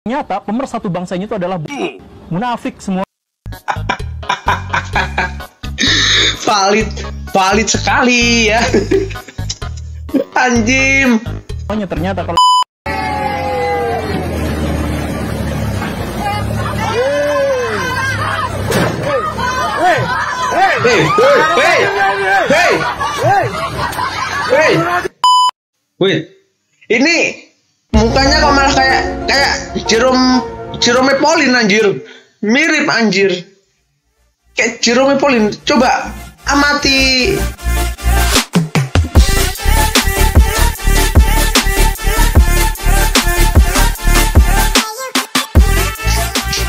Ternyata pemersatu bangsanya itu adalah munafik semua. valid sekali ya. Anjim. Pokoknya ternyata kalau Wait. Ini mukanya kok malah kayak Jerome Polin anjir. Mirip anjir. Kayak Jerome Polin. Coba amati.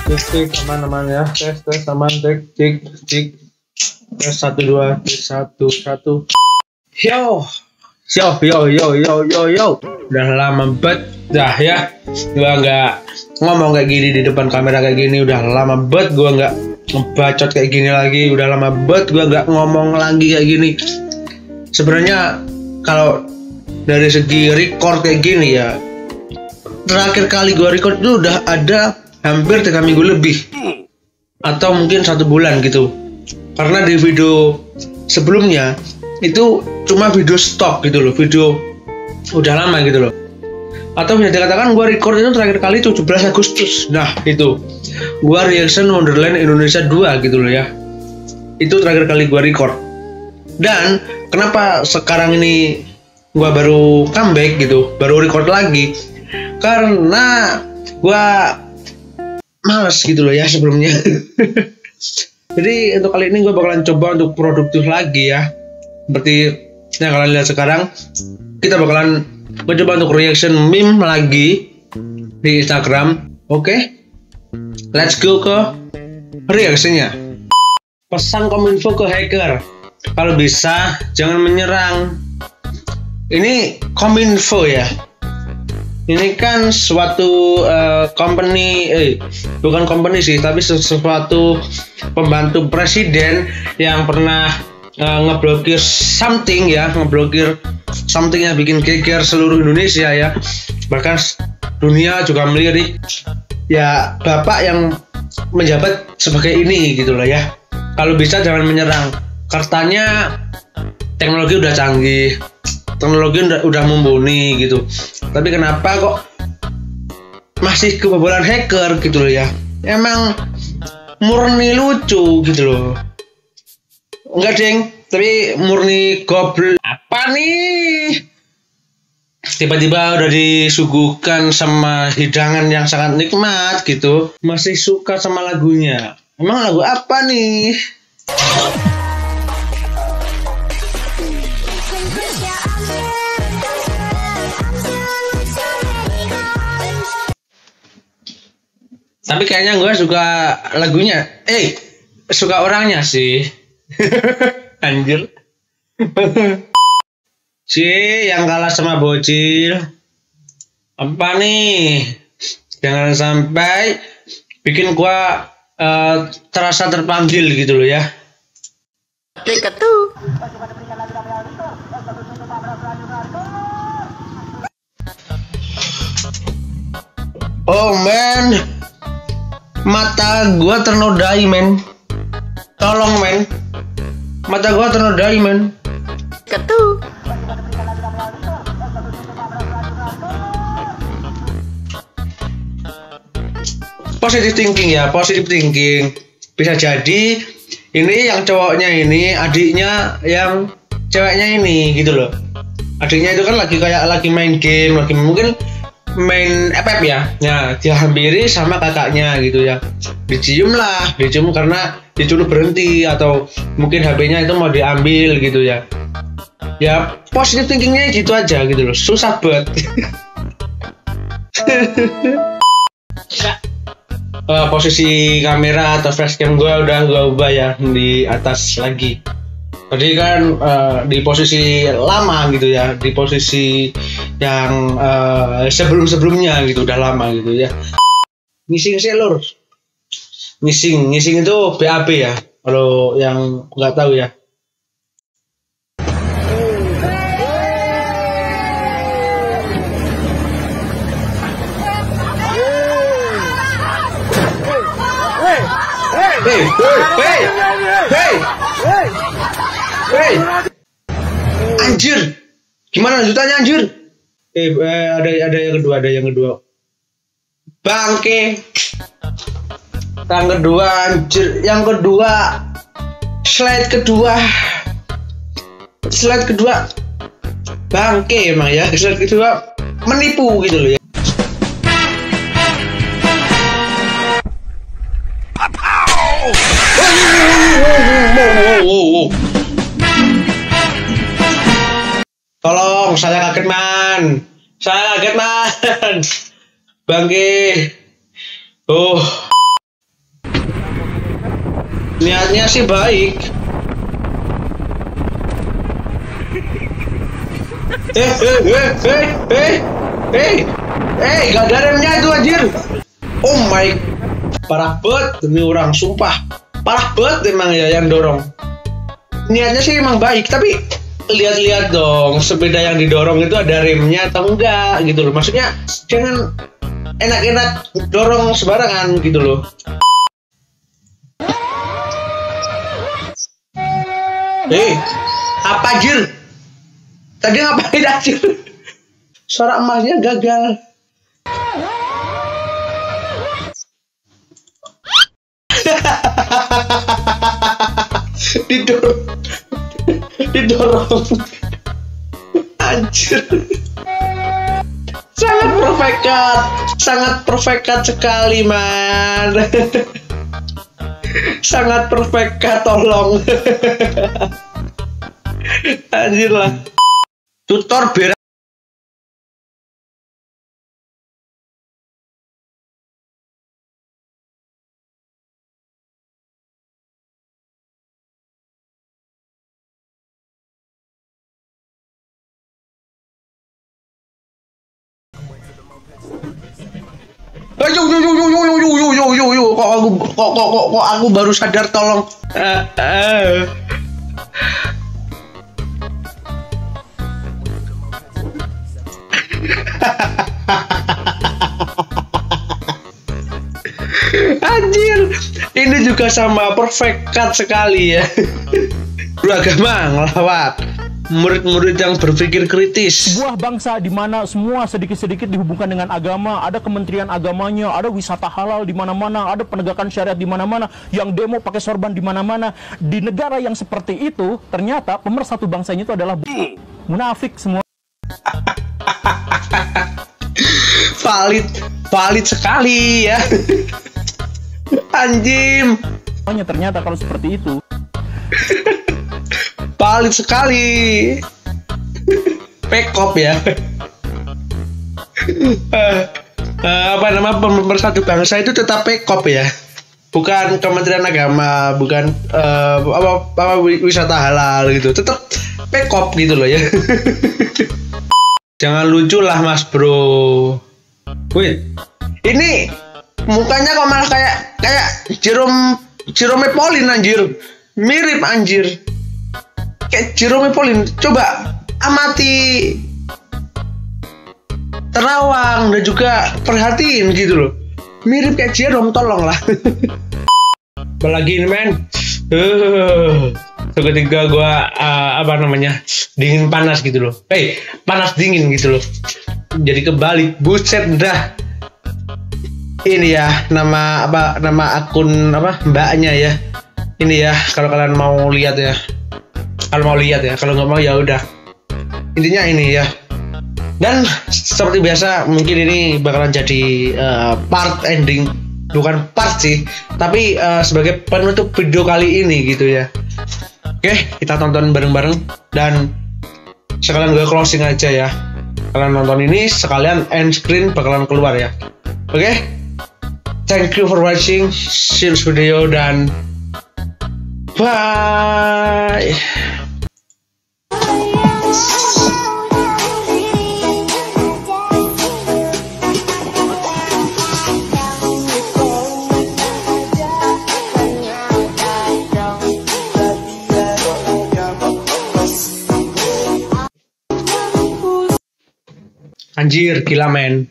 Cek aman-aman ya. Tes aman, cek. Tes 1 2 1 1. Yo. Udah lama bet dah ya. Gua nggak ngomong kayak gini di depan kamera kayak gini. Udah lama bet gua nggak ngebacot kayak gini lagi. Udah lama bet gua nggak ngomong lagi kayak gini. Sebenarnya kalau dari segi record kayak gini ya, terakhir kali gua record itu udah ada hampir 3 minggu lebih atau mungkin 1 bulan gitu. Karena di video sebelumnya itu cuma video stok gitu loh, video udah lama gitu loh. Atau bisa dikatakan gue record itu terakhir kali 17 Agustus. Nah itu gue reaction Wonderland Indonesia 2 gitu loh ya. Itu terakhir kali gue record. Dan kenapa sekarang ini gue baru comeback gitu, baru record lagi? Karena gue males gitu loh ya sebelumnya. Jadi untuk kali ini gue bakalan coba untuk produktif lagi ya. Seperti yang kalian lihat sekarang, kita bakalan mencoba untuk reaction meme lagi di Instagram. Oke, let's go ke reaksinya. Pesan kominfo ke hacker, kalau bisa jangan menyerang. Ini kominfo ya. Ini kan suatu sesuatu pembantu presiden yang pernah ngeblokir something yang bikin geger seluruh Indonesia ya, bahkan dunia juga melirik ya. Bapak yang menjabat sebagai ini gitu loh ya, kalau bisa jangan menyerang. Katanya teknologi udah canggih, teknologi udah mumpuni gitu, tapi kenapa kok masih kebobolan hacker gitu loh ya. Emang murni lucu gitu loh. Enggak deng, tapi murni goblok. Apa nih? Tiba-tiba udah disuguhkan sama hidangan yang sangat nikmat gitu, masih suka sama lagunya. Emang lagu apa nih? Tapi kayaknya gue suka lagunya. Suka orangnya sih. Anjir. Yang kalah sama bocil. Apa nih? Jangan sampai bikin gua terasa terpanggil gitu loh ya. Oh man, mata gua ternodai men. Tolong men, mata gua ternodai men. Ketu. Positive thinking ya, positive thinking. Bisa jadi ini yang cowoknya ini adiknya yang ceweknya ini gitu loh. Adiknya itu kan lagi main game, lagi mungkin main FF ya. Nah, dihampiri sama kakaknya gitu ya. Dicium karena diculu berhenti atau mungkin HP-nya itu mau diambil gitu ya. Ya positive thinking-nya gitu aja gitu loh. Susah banget. Posisi kamera atau flashcam gue udah gue ubah ya, di atas lagi. Tadi kan di posisi lama gitu ya, di posisi yang sebelum-sebelumnya gitu, udah lama gitu ya. Ngising lur. Ngising itu BAB ya, kalau yang nggak tahu ya. Hey. Anjir. Gimana lanjutannya anjir? Ada yang kedua. Bangke. Yang kedua anjir, yang kedua. Slide kedua. Bangke emang ya, slide kedua menipu gitu loh ya. Tolong, saya kaget man. Bangke. Oh. Niatnya sih baik. Eh, gak ada remnya itu anjir. Oh my, parah banget demi orang, sumpah. Parah banget emang ya yang dorong. Niatnya sih emang baik, tapi lihat-lihat dong sepeda yang didorong itu ada remnya atau enggak gitu loh. Maksudnya jangan enak-enak dorong sembarangan gitu loh. Apa anjir? Tadi ngapain anjir? Suara emasnya gagal. Didorong. Anjir. Sangat perfect cut sekali, man. Sangat perfect cut, tolong. Anjir lah. Tutor berat. Yo, kok aku baru sadar, tolong. Anjir, ini juga sama perfect cut sekali ya. Beragama ngelawat murid-murid yang berpikir kritis. Sebuah bangsa di mana semua sedikit-sedikit dihubungkan dengan agama, ada kementerian agamanya, ada wisata halal di mana-mana, ada penegakan syariat di mana-mana, yang demo pakai sorban di mana-mana. Di negara yang seperti itu, ternyata pemersatu bangsanya itu adalah munafik semua. Valid sekali ya. Anjim. Hanya ternyata kalau seperti itu. Valid sekali. Pekop ya. Apa nama pemersatu bangsa itu tetap pekop ya. Bukan kementerian agama, bukan wisata halal gitu. Tetap pekop gitu loh ya. Jangan lucu lah mas bro. Wait, ini mukanya kok malah kayak Jerome Polin anjir. Mirip anjir. Kayak Jerome Polin. Coba amati, terawang dan juga perhatiin gitu loh. Mirip kayak Jerome, tolong lah. Apalagi ini men. Ketika gua dingin panas gitu loh. Panas dingin gitu loh. Jadi kebalik, buset dah. Ini ya nama akun mbaknya ya. Ini ya kalau kalian mau lihat ya. Kalau nggak mau ya udah. Intinya ini ya. Dan seperti biasa mungkin ini bakalan jadi part ending. Bukan part sih, tapi sebagai penutup video kali ini gitu ya. Oke, kita tonton bareng-bareng dan sekalian gue closing aja ya. Kalian nonton ini sekalian end screen bakalan keluar ya. Oke, thank you for watching, see you next video dan bye. Anjir, gila men.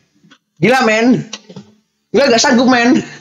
Gue gak sanggup men.